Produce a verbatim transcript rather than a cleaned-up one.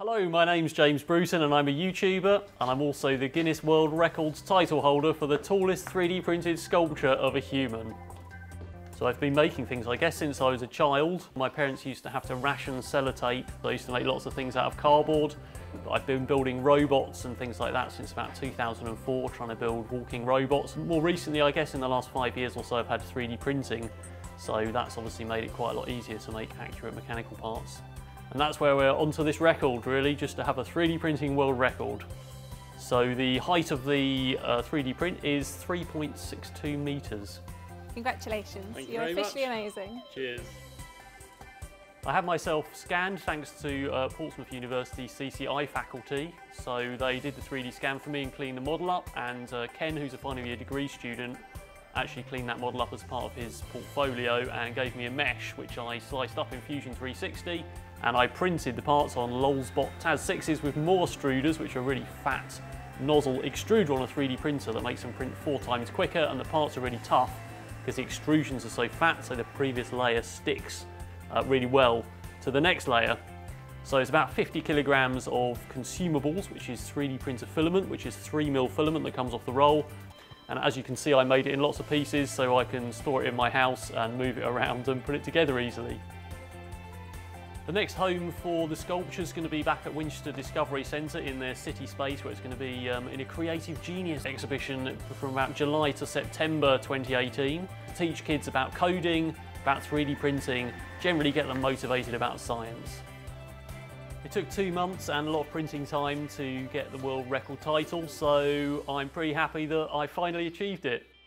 Hello, my name's James Bruton and I'm a YouTuber, and I'm also the Guinness World Records title holder for the tallest three D printed sculpture of a human. So I've been making things, I guess, since I was a child. My parents used to have to ration sellotape. They used to make lots of things out of cardboard. But I've been building robots and things like that since about two thousand four, trying to build walking robots. And more recently, I guess in the last five years or so, I've had three D printing. So that's obviously made it quite a lot easier to make accurate mechanical parts. And that's where we're onto this record, really, just to have a three D printing world record. So the height of the uh, three D print is three point six two metres. Congratulations, Thank you're you officially much. Amazing. Cheers. I had myself scanned thanks to uh, Portsmouth University C C I faculty. So they did the three D scan for me and cleaned the model up, and uh, Ken, who's a final year degree student, actually cleaned that model up as part of his portfolio and gave me a mesh which I sliced up in Fusion three sixty, and I printed the parts on Lulzbot Taz sixes with more extruders, which are really fat nozzle extruder on a three D printer that makes them print four times quicker, and the parts are really tough because the extrusions are so fat, so the previous layer sticks uh, really well to the next layer. So it's about fifty kilograms of consumables, which is three D printer filament, which is three mil filament that comes off the roll. And as you can see, I made it in lots of pieces so I can store it in my house and move it around and put it together easily. The next home for the sculpture is going to be back at Winchester Discovery Centre in their city space, where it's going to be um, in a Creative Genius exhibition from about July to September twenty eighteen. Teach kids about coding, about three D printing, generally get them motivated about science. It took two months and a lot of printing time to get the world record title, so I'm pretty happy that I finally achieved it.